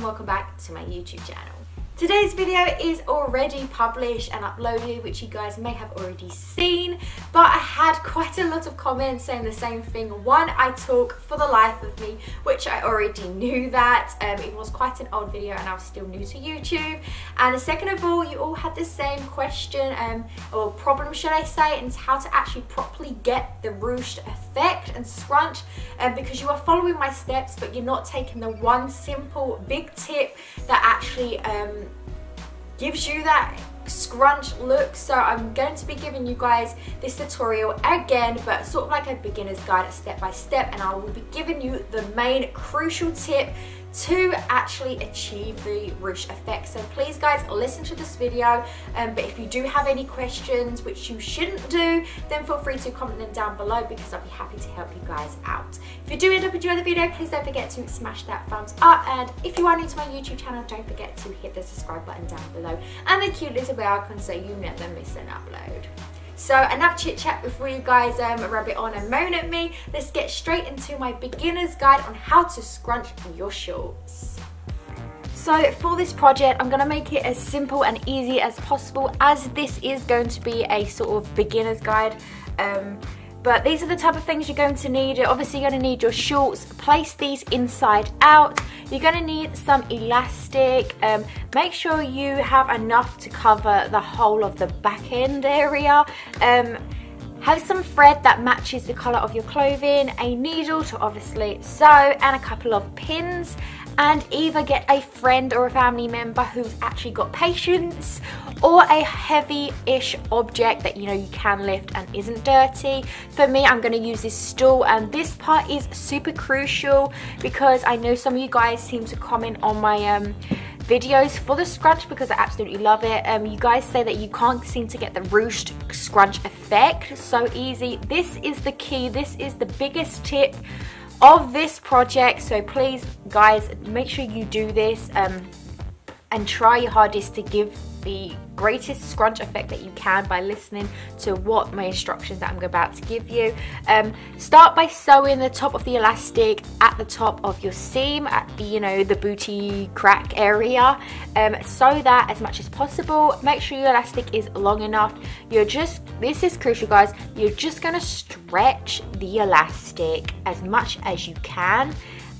and welcome back to my YouTube channel. Today's video is already published and uploaded, which you guys may have already seen, but I had quite a lot of comments saying the same thing. One, I talk for the life of me, which I already knew that. It was quite an old video and I was still new to YouTube. And second of all, you all had the same question, or problem should I say, and how to actually properly get the ruched effect and scrunch, because you are following my steps, but you're not taking the one simple big tip that actually gives you that scrunch look. So I'm going to be giving you guys this tutorial again, but sort of like a beginner's guide, step by step, and I will be giving you the main crucial tip to actually achieve the ruched effect. So please guys, listen to this video, but if you do have any questions, which you shouldn't do, then feel free to comment them down below because I'll be happy to help you guys out. If you do end up enjoying the video, please don't forget to smash that thumbs up, and if you are new to my YouTube channel, don't forget to hit the subscribe button down below and the cute little bell icon so you never miss an upload. So enough chit chat before you guys rabbit on and moan at me. Let's get straight into my beginner's guide on how to scrunch your shorts. So for this project, I'm going to make it as simple and easy as possible, as this is going to be a sort of beginner's guide. But these are the type of things you're going to need. Obviously you're going to need your shorts, place these inside out. You're going to need some elastic. Make sure you have enough to cover the whole of the back end area. Have some thread that matches the colour of your clothing, a needle to obviously sew, and a couple of pins. And either get a friend or a family member who's actually got patience, or a heavy-ish object that you know you can lift and isn't dirty. For me, I'm going to use this stool, and this part is super crucial because I know some of you guys seem to comment on my videos for the scrunch because I absolutely love it. You guys say that you can't seem to get the ruched scrunch effect so easy. This is the key. This is the biggest tip of this project, so please guys, make sure you do this and try your hardest to give the greatest scrunch effect that you can by listening to what my instructions that I'm about to give you. Start by sewing the top of the elastic at the top of your seam, at the, you know, the booty crack area. Sew that as much as possible. Make sure your elastic is long enough. This is crucial guys, you're just going to stretch the elastic as much as you can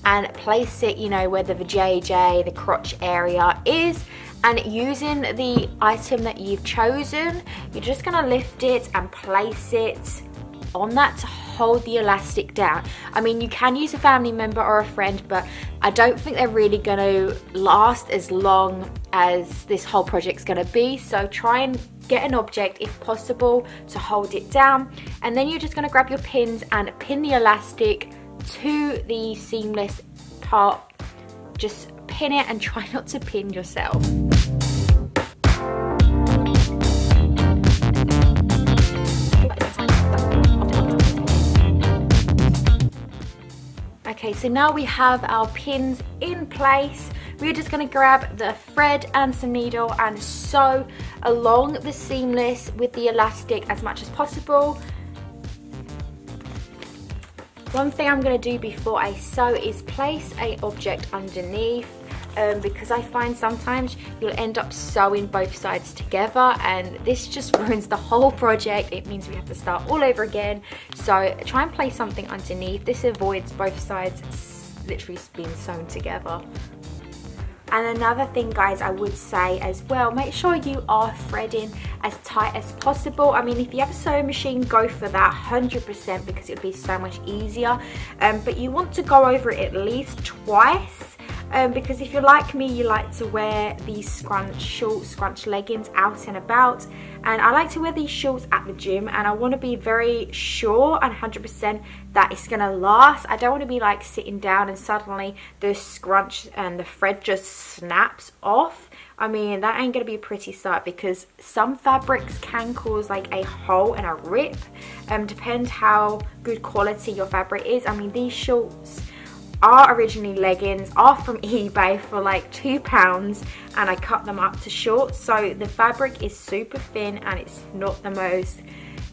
and place it, you know, where the vajayjay, the crotch area is. And using the item that you've chosen, you're just going to lift it and place it on that to hold the elastic down. I mean, you can use a family member or a friend, but I don't think they're really going to last as long as this whole project's going to be. So try and get an object, if possible, to hold it down. And then you're just going to grab your pins and pin the elastic to the seamless part. Just pin it and try not to pin yourself. Okay, so now we have our pins in place. We're just going to grab the thread and some needle and sew along the seamless with the elastic as much as possible. One thing I'm going to do before I sew is place an object underneath, because I find sometimes you'll end up sewing both sides together and this just ruins the whole project. It means we have to start all over again. So try and place something underneath. This avoids both sides literally being sewn together. And another thing guys, I would say as well, make sure you are threading as tight as possible. I mean, if you have a sewing machine, go for that 100% because it'll be so much easier. But you want to go over it at least twice, because if you're like me, you like to wear these scrunch shorts, scrunch leggings out and about. And I like to wear these shorts at the gym, and I want to be very sure and 100% that it's going to last. I don't want to be like sitting down and suddenly the scrunch and the thread just snaps off. I mean, that ain't going to be a pretty sight because some fabrics can cause like a hole and a rip. Depend how good quality your fabric is. I mean, these shorts are originally leggings, are from eBay for like £2, and I cut them up to shorts, so the fabric is super thin and it's not the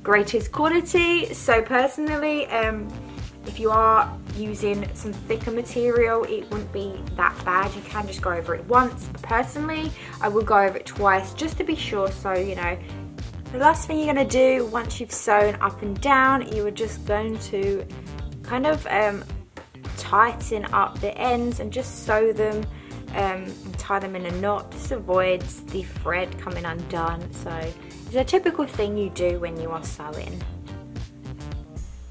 greatest quality. So personally, If you are using some thicker material, it wouldn't be that bad. You can just go over it once, but personally I would go over it twice just to be sure. So, you know, the last thing you're going to do once you've sewn up and down, you are just going to kind of tighten up the ends and just sew them and tie them in a knot. This avoids the thread coming undone, so it's a typical thing you do when you are sewing.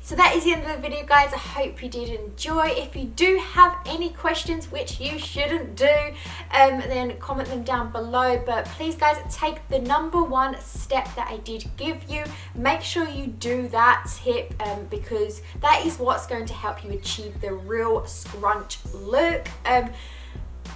So that is the end of the video, guys. I hope you did enjoy. If you do have any questions, which you shouldn't do, then comment them down below. But please, guys, take the number one step that I did give you. Make sure you do that tip because that is what's going to help you achieve the real scrunch look.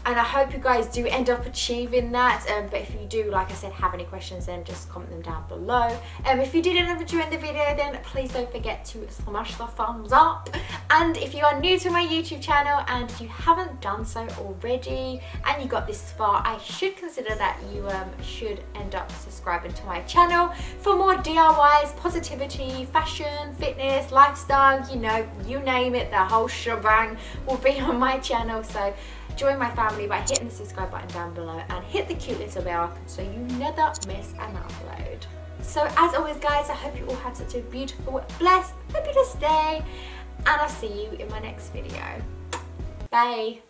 And I hope you guys do end up achieving that, but if you do, like I said, have any questions, then just comment them down below. If you did end up enjoying the video, then please don't forget to smash the thumbs up. And if you are new to my YouTube channel and you haven't done so already, and you got this far, I should consider that you should end up subscribing to my channel for more DIYs, positivity, fashion, fitness, lifestyle, you know, you name it, the whole shebang will be on my channel. So join my family by hitting the subscribe button down below and hit the cute little bell so you never miss an upload. So as always, guys, I hope you all have such a beautiful, blessed, fabulous day, and I'll see you in my next video. Bye.